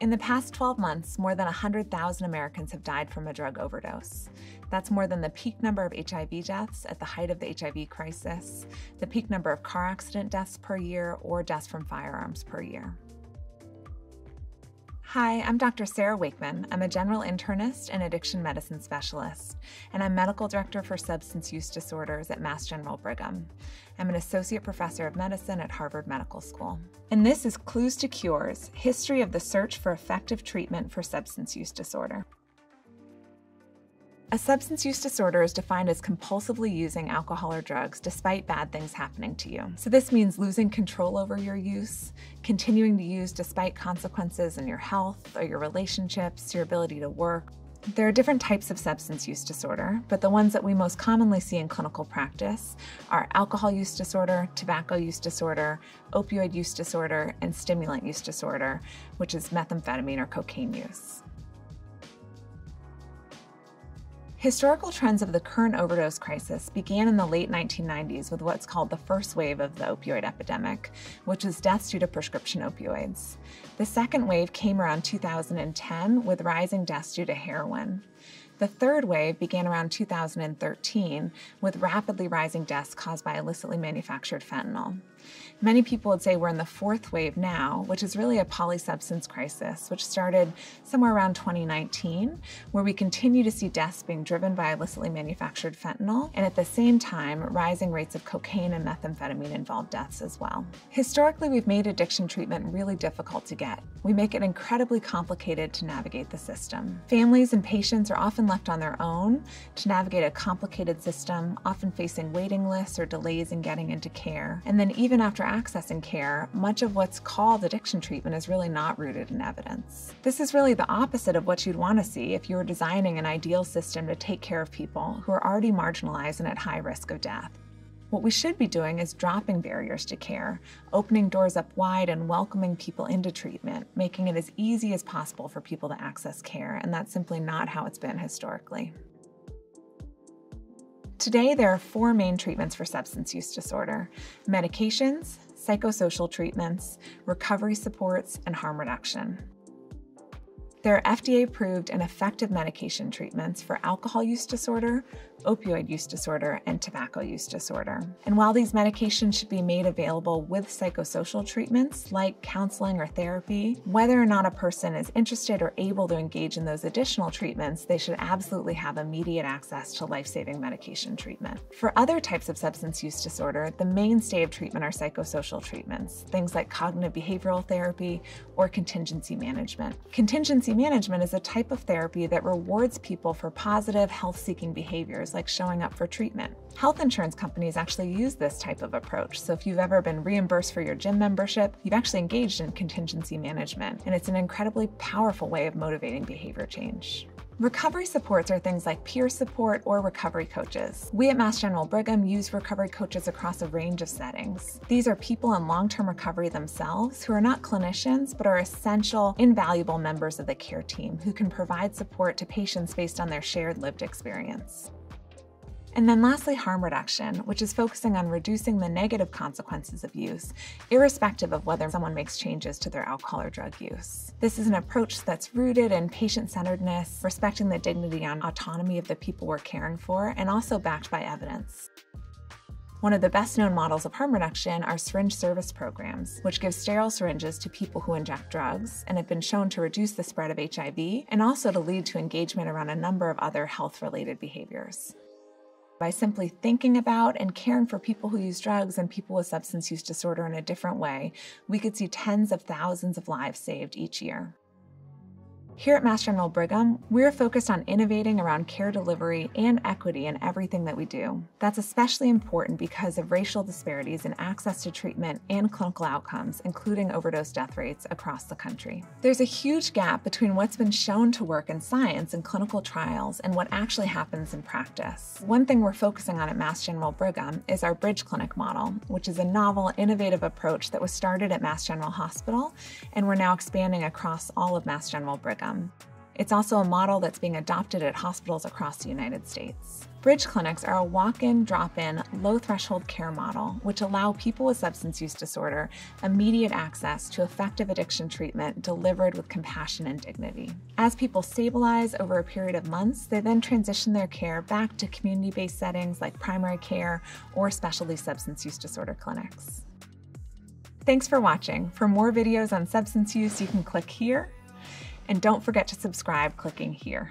In the past 12 months, more than 100,000 Americans have died from a drug overdose. That's more than the peak number of HIV deaths at the height of the HIV crisis, the peak number of car accident deaths per year, or deaths from firearms per year. Hi, I'm Dr. Sarah Wakeman. I'm a general internist and addiction medicine specialist, and I'm medical director for substance use disorders at Mass General Brigham. I'm an associate professor of medicine at Harvard Medical School. And this is Clues to Cures, History of the Search for Effective Treatment for Substance Use Disorder. A substance use disorder is defined as compulsively using alcohol or drugs despite bad things happening to you. So this means losing control over your use, continuing to use despite consequences in your health or your relationships, your ability to work. There are different types of substance use disorder, but the ones that we most commonly see in clinical practice are alcohol use disorder, tobacco use disorder, opioid use disorder, and stimulant use disorder, which is methamphetamine or cocaine use. Historical trends of the current overdose crisis began in the late 1990s with what's called the first wave of the opioid epidemic, which was deaths due to prescription opioids. The second wave came around 2010 with rising deaths due to heroin. The third wave began around 2013 with rapidly rising deaths caused by illicitly manufactured fentanyl. Many people would say we're in the fourth wave now, which is really a polysubstance crisis, which started somewhere around 2019, where we continue to see deaths being driven by illicitly manufactured fentanyl, and at the same time, rising rates of cocaine and methamphetamine-involved deaths as well. Historically, we've made addiction treatment really difficult to get. We make it incredibly complicated to navigate the system. Families and patients are often left on their own to navigate a complicated system, often facing waiting lists or delays in getting into care, and then even after accessing care, much of what's called addiction treatment is really not rooted in evidence. This is really the opposite of what you'd want to see if you were designing an ideal system to take care of people who are already marginalized and at high risk of death. What we should be doing is dropping barriers to care, opening doors up wide and welcoming people into treatment, making it as easy as possible for people to access care, and that's simply not how it's been historically. Today, there are four main treatments for substance use disorder: medications, psychosocial treatments, recovery supports, and harm reduction. There are FDA-approved and effective medication treatments for alcohol use disorder, opioid use disorder, and tobacco use disorder. And while these medications should be made available with psychosocial treatments like counseling or therapy, whether or not a person is interested or able to engage in those additional treatments, they should absolutely have immediate access to life-saving medication treatment. For other types of substance use disorder, the mainstay of treatment are psychosocial treatments, things like cognitive behavioral therapy or contingency management. Contingency management is a type of therapy that rewards people for positive, health-seeking behaviors like showing up for treatment. Health insurance companies actually use this type of approach, so if you've ever been reimbursed for your gym membership, you've actually engaged in contingency management, and it's an incredibly powerful way of motivating behavior change. Recovery supports are things like peer support or recovery coaches. We at Mass General Brigham use recovery coaches across a range of settings. These are people in long-term recovery themselves who are not clinicians but are essential, invaluable members of the care team who can provide support to patients based on their shared lived experience. And then lastly, harm reduction, which is focusing on reducing the negative consequences of use, irrespective of whether someone makes changes to their alcohol or drug use. This is an approach that's rooted in patient-centeredness, respecting the dignity and autonomy of the people we're caring for, and also backed by evidence. One of the best-known models of harm reduction are syringe service programs, which give sterile syringes to people who inject drugs and have been shown to reduce the spread of HIV and also to lead to engagement around a number of other health-related behaviors. By simply thinking about and caring for people who use drugs and people with substance use disorder in a different way, we could see tens of thousands of lives saved each year. Here at Mass General Brigham, we're focused on innovating around care delivery and equity in everything that we do. That's especially important because of racial disparities in access to treatment and clinical outcomes, including overdose death rates across the country. There's a huge gap between what's been shown to work in science and clinical trials and what actually happens in practice. One thing we're focusing on at Mass General Brigham is our Bridge Clinic model, which is a novel, innovative approach that was started at Mass General Hospital, and we're now expanding across all of Mass General Brigham. It's also a model that's being adopted at hospitals across the United States. Bridge clinics are a walk-in, drop-in, low-threshold care model, which allow people with substance use disorder immediate access to effective addiction treatment delivered with compassion and dignity. As people stabilize over a period of months, they then transition their care back to community-based settings like primary care or specialty substance use disorder clinics. Thanks for watching. For more videos on substance use, you can click here. And don't forget to subscribe clicking here.